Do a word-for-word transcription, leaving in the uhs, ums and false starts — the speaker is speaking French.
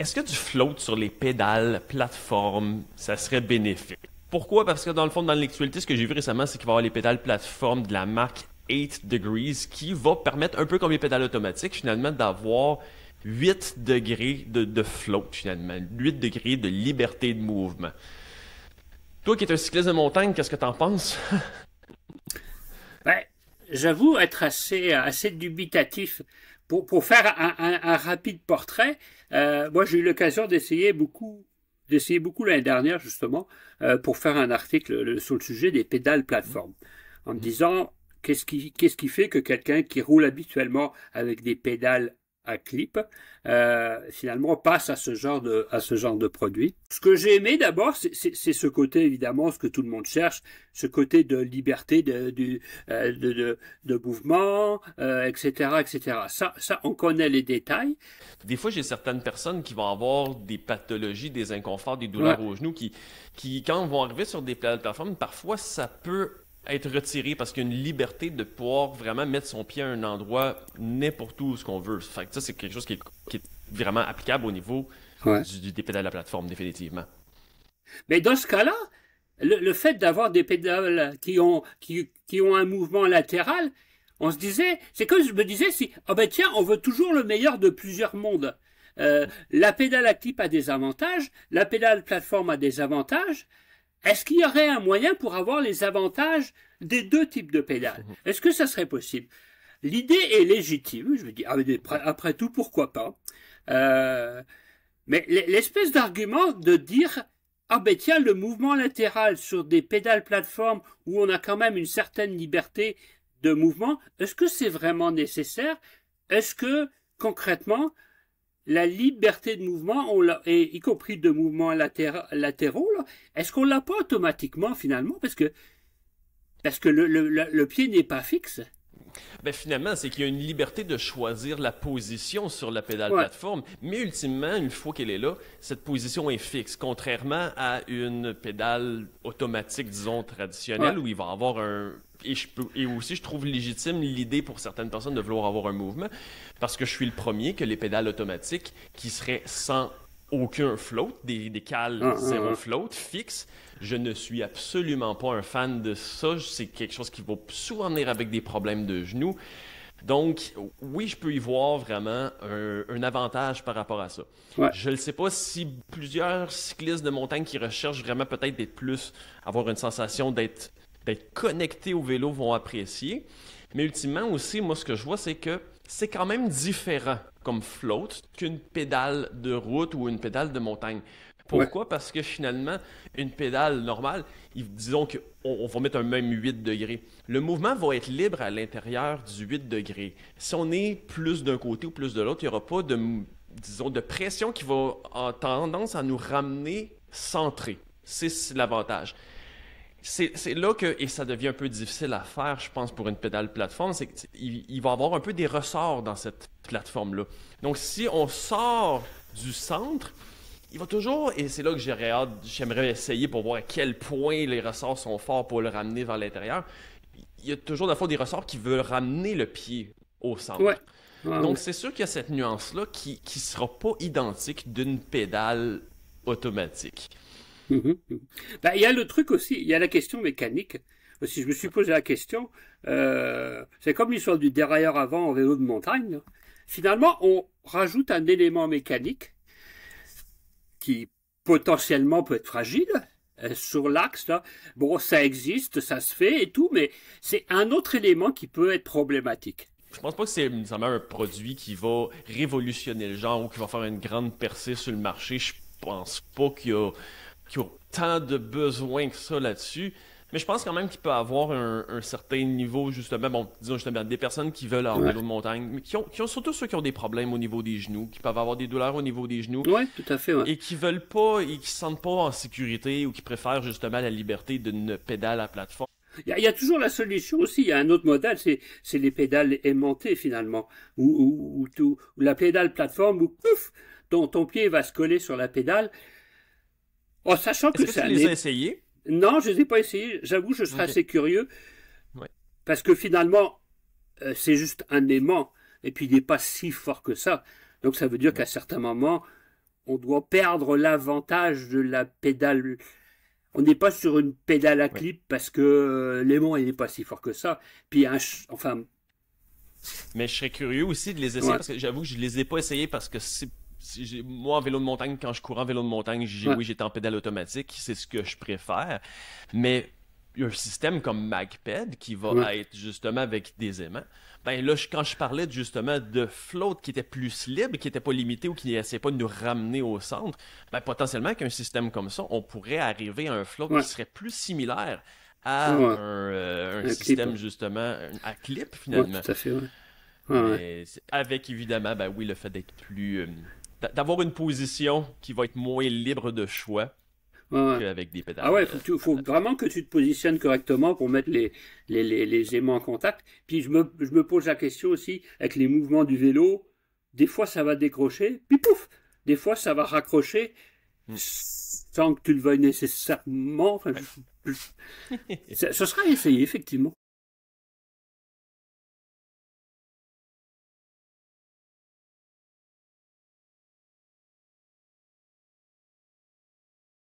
Est-ce que du float sur les pédales, plateformes, ça serait bénéfique? Pourquoi? Parce que dans le fond, dans l'actualité, ce que j'ai vu récemment, c'est qu'il va y avoir les pédales plateformes de la marque eight degrees qui va permettre, un peu comme les pédales automatiques, finalement, d'avoir huit degrés de, de float, finalement. huit degrés de liberté de mouvement. Toi qui es un cycliste de montagne, qu'est-ce que t'en penses? Ben, j'avoue être assez, assez dubitatif. Pour, pour faire un, un, un rapide portrait, euh, moi j'ai eu l'occasion d'essayer beaucoup d'essayer beaucoup l'année dernière, justement, euh, pour faire un article le, sur le sujet des pédales plateformes, en me disant qu'est-ce qui, qu'est-ce qui fait que quelqu'un qui roule habituellement avec des pédales à clip, euh, finalement passe à ce genre de, à ce genre de produit. Ce que j'ai aimé d'abord, c'est ce côté, évidemment, ce que tout le monde cherche, ce côté de liberté de, de, de, de, de mouvement, euh, et cetera, et cetera. Ça, ça, on connaît les détails. Des fois, j'ai certaines personnes qui vont avoir des pathologies, des inconforts, des douleurs ouais. aux genoux, qui, qui, quand vont arriver sur des plateformes, parfois, ça peut être retiré parce qu'il y a une liberté de pouvoir vraiment mettre son pied à un endroit n'importe où ce qu'on veut. Fait que ça, c'est quelque chose qui est, qui est vraiment applicable au niveau ouais. du, des pédales à la plateforme, définitivement. Mais dans ce cas-là, le, le fait d'avoir des pédales qui ont, qui, qui ont un mouvement latéral, on se disait, c'est comme je me disais, si, ah ben tiens, on veut toujours le meilleur de plusieurs mondes. Euh, la pédale à clip a des avantages, la pédale plateforme a des avantages. Est-ce qu'il y aurait un moyen pour avoir les avantages des deux types de pédales? Est-ce que ça serait possible? L'idée est légitime, je veux dire, après tout, pourquoi pas? Euh, mais l'espèce d'argument de dire, ah ben tiens, le mouvement latéral sur des pédales plateformes où on a quand même une certaine liberté de mouvement, est-ce que c'est vraiment nécessaire? Est-ce que, concrètement, la liberté de mouvement, on l'a, et y compris de mouvements latéra latéraux, est-ce qu'on ne l'a pas automatiquement finalement parce que, parce que le, le, le pied n'est pas fixe? Ben finalement, c'est qu'il y a une liberté de choisir la position sur la pédale ouais. plateforme, mais ultimement, une fois qu'elle est là, cette position est fixe, contrairement à une pédale automatique, disons, traditionnelle, ouais. où il va avoir un... Et, je peux, et aussi, je trouve légitime l'idée pour certaines personnes de vouloir avoir un mouvement, parce que je suis le premier que les pédales automatiques qui seraient sans aucun float, des, des cales ah, zéro ah, float, fixe, je ne suis absolument pas un fan de ça. C'est quelque chose qui va souvent venir avec des problèmes de genoux. Donc, oui, je peux y voir vraiment un, un avantage par rapport à ça. Ouais. Je ne sais pas si plusieurs cyclistes de montagne qui recherchent vraiment peut-être d'être plus, avoir une sensation d'être d'être connectés au vélo vont apprécier. Mais ultimement aussi, moi, ce que je vois, c'est que c'est quand même différent comme float qu'une pédale de route ou une pédale de montagne. Pourquoi? Ouais. Parce que finalement, une pédale normale, disons qu'on on va mettre un même huit degrés. Le mouvement va être libre à l'intérieur du huit degrés. Si on est plus d'un côté ou plus de l'autre, il n'y aura pas de, disons, de pression qui va en tendance à nous ramener centré. C'est l'avantage. C'est là que, et ça devient un peu difficile à faire, je pense, pour une pédale plateforme, c'est qu'il il va y avoir un peu des ressorts dans cette plateforme-là. Donc, si on sort du centre, il va toujours, et c'est là que j'aurais hâte, j'aimerais essayer pour voir à quel point les ressorts sont forts pour le ramener vers l'intérieur, il y a toujours de la fois des ressorts qui veulent ramener le pied au centre. Ouais. Wow. Donc, c'est sûr qu'il y a cette nuance-là qui ne sera pas identique d'une pédale automatique. Mmh. Ben, il y a le truc aussi, il y a la question mécanique. Si je me suis posé la question, euh, c'est comme l'histoire du dérailleur avant en vélo de montagne. Là. Finalement, on rajoute un élément mécanique qui potentiellement peut être fragile euh, sur l'axe. Bon, ça existe, ça se fait et tout, mais c'est un autre élément qui peut être problématique. Je pense pas que c'est nécessairement un produit qui va révolutionner le genre ou qui va faire une grande percée sur le marché. Je pense pas qu'il y a qui ont tant de besoins que ça là-dessus. Mais je pense quand même qu'il peut avoir un, un certain niveau, justement, bon, disons justement, des personnes qui veulent en vélo ouais. de montagne, mais qui ont, qui ont surtout ceux qui ont des problèmes au niveau des genoux, qui peuvent avoir des douleurs au niveau des genoux. Oui, tout à fait. Ouais. Et qui veulent pas, et qui se sentent pas en sécurité ou qui préfèrent justement la liberté d'une pédale à plateforme. Il y, y a toujours la solution aussi, il y a un autre modèle, c'est les pédales aimantées finalement, ou la pédale plateforme, où pouf, ton, ton pied va se coller sur la pédale. En sachant que, que ça tu les as essayés? Non, je ne les ai pas essayés. J'avoue, je serais okay. assez curieux. Ouais. Parce que finalement, euh, c'est juste un aimant. Et puis, il n'est pas si fort que ça. Donc, ça veut dire ouais. qu'à certains moments, on doit perdre l'avantage de la pédale. On n'est pas sur une pédale à clip, ouais, parce que l'aimant, il n'est pas si fort que ça. Puis, un enfin... Mais je serais curieux aussi de les essayer, ouais, parce que j'avoue que je ne les ai pas essayés parce que c'est... Moi, en vélo de montagne, quand je cours en vélo de montagne, ouais, oui, j'étais en pédale automatique, c'est ce que je préfère. Mais un système comme MagPed qui va, ouais, être justement avec des aimants, ben là, je, quand je parlais justement de float qui était plus libre, qui n'était pas limité ou qui n'essayait pas de nous ramener au centre, ben potentiellement qu'un système comme ça, on pourrait arriver à un float, ouais, qui serait plus similaire à, ouais, un, euh, un, un système clip, justement à clip finalement. Ouais, tout à fait, ouais. Ouais, ouais. Avec évidemment, ben oui, le fait d'être plus... Euh, d'avoir une position qui va être moins libre de choix, ouais, qu'avec des pédales. Ah ouais, il faut, faut vraiment que tu te positionnes correctement pour mettre les, les, les, les aimants en contact. Puis je me, je me pose la question aussi, avec les mouvements du vélo, des fois ça va décrocher, puis pouf, des fois ça va raccrocher, mm, sans que tu le veuilles nécessairement. Enfin, je, je, ça, ce sera essayé, effectivement.